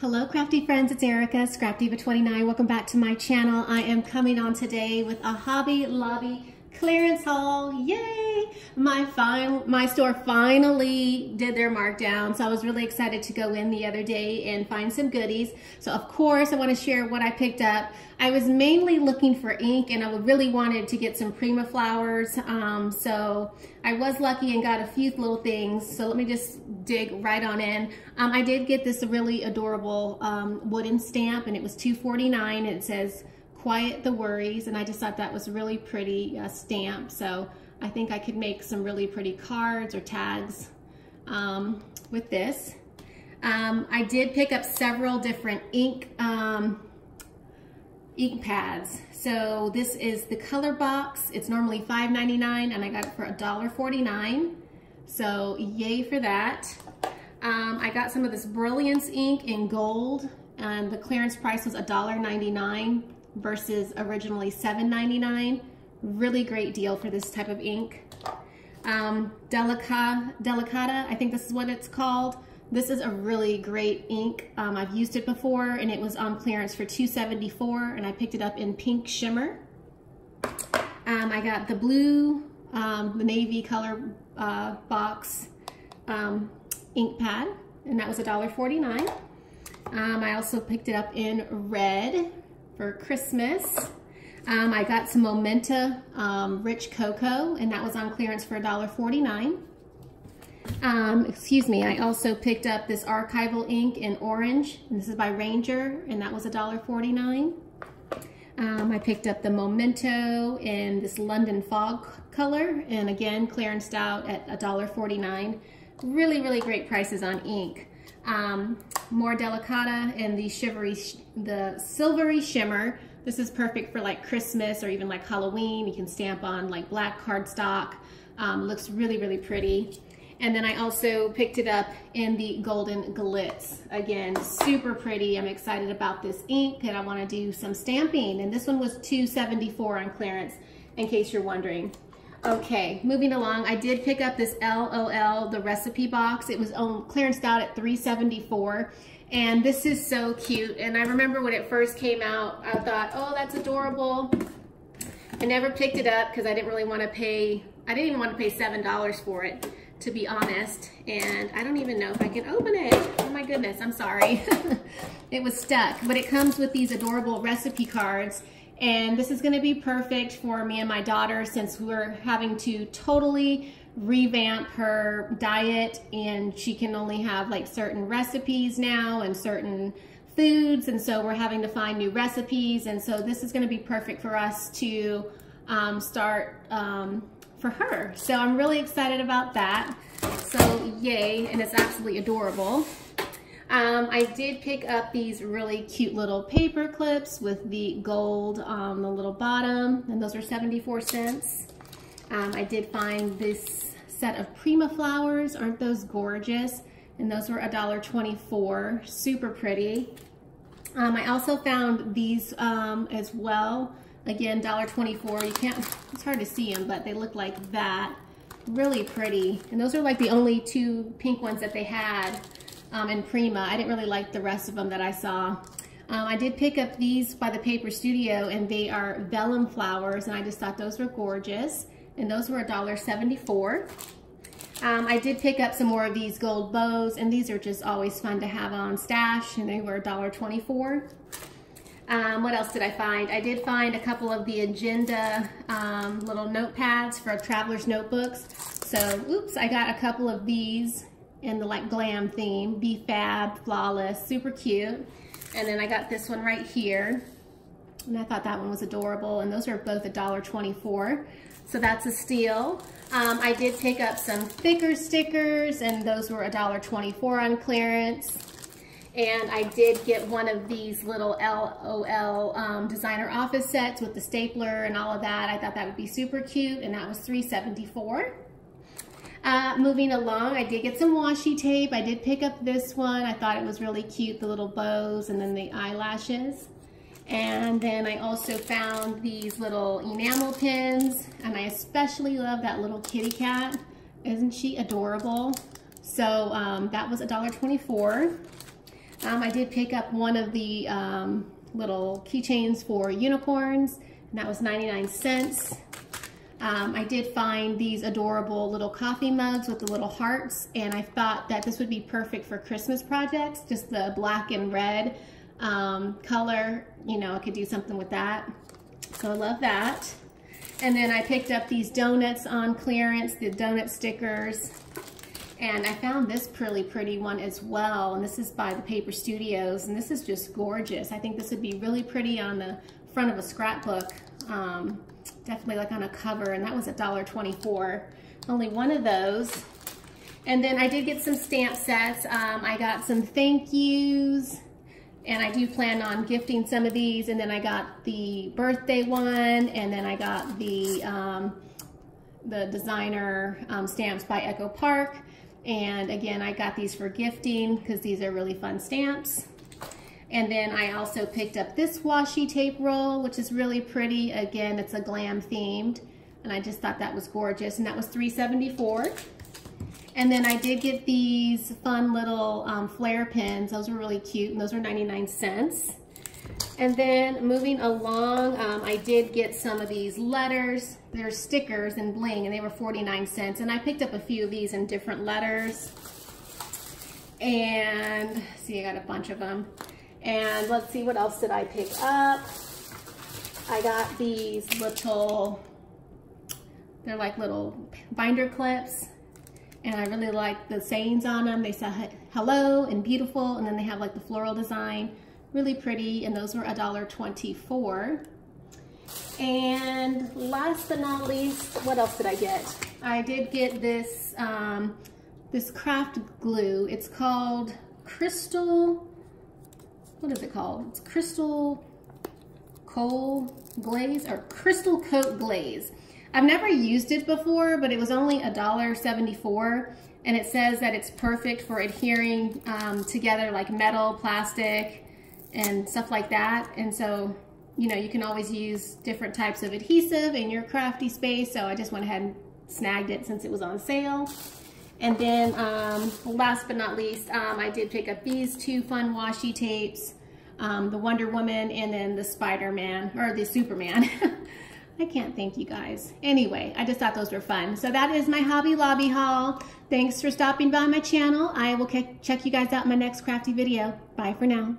Hello crafty friends, it's Erica, ScrapDiva29. Welcome back to my channel. I am coming on today with a Hobby Lobby clearance haul. Yay! My store finally did their markdown, so I was really excited to go in the other day and find some goodies. So of course I want to share what I picked up. I was mainly looking for ink and I really wanted to get some Prima flowers, so I was lucky and got a few little things. So let me just dig right on in. I did get this really adorable wooden stamp and it was $2.49 and it says "Quiet the Worries," and I just thought that was a really pretty stamp, so I think I could make some really pretty cards or tags with this. I did pick up several different ink pads. So this is the Color Box. It's normally $5.99 and I got it for $1.49, so yay for that. I got some of this Brilliance ink in gold and the clearance price was $1.99. versus originally $7.99. Really great deal for this type of ink. Delicata, I think this is what it's called. This is a really great ink. I've used it before and it was on clearance for $2.74 and I picked it up in pink shimmer. I got the blue, the navy color box ink pad and that was $1.49. I also picked it up in red for Christmas. I got some Momenta rich cocoa and that was on clearance for $1.49. Excuse me, I also picked up this archival ink in orange and this is by Ranger and that was $1.49. I picked up the memento in this London fog color and again clearanced out at $1.49. Really great prices on ink. More Delicata and the silvery shimmer. This is perfect for like Christmas or even like Halloween. You can stamp on like black cardstock. Looks really pretty. And then I also picked it up in the golden glitz. Again, super pretty. I'm excited about this ink and I want to do some stamping. And this one was $2.74 on clearance, in case you're wondering. Okay, moving along, I did pick up this LOL, the recipe box. It was clearanced out at $3.74, and this is so cute. And I remember when it first came out, I thought, oh, that's adorable. I never picked it up because I didn't really want to pay, I didn't even want to pay $7 for it, to be honest. And I don't even know if I can open it. Oh my goodness, I'm sorry. It was stuck, but it comes with these adorable recipe cards. And this is going to be perfect for me and my daughter since we're having to totally revamp her diet and she can only have like certain recipes now and certain foods, and so we're having to find new recipes, and so this is going to be perfect for us to start for her. So I'm really excited about that. So yay, and it's absolutely adorable. I did pick up these really cute little paper clips with the gold on the little bottom, and those are 74 cents. I did find this set of Prima flowers. Aren't those gorgeous? And those were $1.24, super pretty. I also found these as well, again $1.24. You can't, it's hard to see them, but they look like that. Really pretty, and those are like the only two pink ones that they had in Prima. I didn't really like the rest of them that I saw. I did pick up these by the Paper Studio and they are vellum flowers and I just thought those were gorgeous, and those were $1.74. I did pick up some more of these gold bows and these are just always fun to have on stash, and they were $1.24. What else did I find? I did find a couple of the agenda little notepads for traveler's notebooks. So oops, I got a couple of these in the like glam theme, Be Fab, Flawless, super cute. And then I got this one right here and I thought that one was adorable, and those are both $1.24, so that's a steal. I did pick up some thicker stickers and those were $1.24 on clearance. And I did get one of these little LOL designer office sets with the stapler and all of that. I thought that would be super cute, and that was $3.74. Moving along, I did get some washi tape. I did pick up this one. I thought it was really cute, the little bows and then the eyelashes. And then I also found these little enamel pins, and I especially love that little kitty cat. Isn't she adorable? So that was $1.24. I did pick up one of the little keychains for unicorns, and that was 99 cents. I did find these adorable little coffee mugs with the little hearts, and I thought that this would be perfect for Christmas projects, just the black and red color. You know, I could do something with that, so I love that. And then I picked up these donuts on clearance, the donut stickers, and I found this really pretty one as well, and this is by the Paper Studios, and this is just gorgeous. I think this would be really pretty on the front of a scrapbook, definitely like on a cover, and that was $1.24, only one of those. And then I did get some stamp sets. I got some thank yous, and I do plan on gifting some of these, and then I got the birthday one, and then I got the designer stamps by Echo Park, and again I got these for gifting because these are really fun stamps. And then I also picked up this washi tape roll, which is really pretty. Again, it's a glam themed, and I just thought that was gorgeous, and that was $3.74. And then I did get these fun little flare pins. Those were really cute, and those were 99 cents. And then moving along, I did get some of these letters. They're stickers and bling, and they were 49 cents. And I picked up a few of these in different letters. And see, I got a bunch of them. And let's see, what else did I pick up? I got these little, they're like little binder clips. And I really like the sayings on them. They say hello and beautiful, and then they have like the floral design. Really pretty, and those were $1.24. And last but not least, what else did I get? I did get this, this craft glue. It's called Crystal, what is it called? It's Crystal Coal Glaze, or Crystal Coat Glaze. I've never used it before, but it was only $1.74, and it says that it's perfect for adhering together like metal, plastic, and stuff like that. And so, you know, you can always use different types of adhesive in your crafty space, so I just went ahead and snagged it since it was on sale. And then last but not least, I did pick up these two fun washi tapes, the Wonder Woman and then the Spider-Man, or the Superman. I can't thank you guys. Anyway, I just thought those were fun. So that is my Hobby Lobby haul. Thanks for stopping by my channel. I will check you guys out in my next crafty video. Bye for now.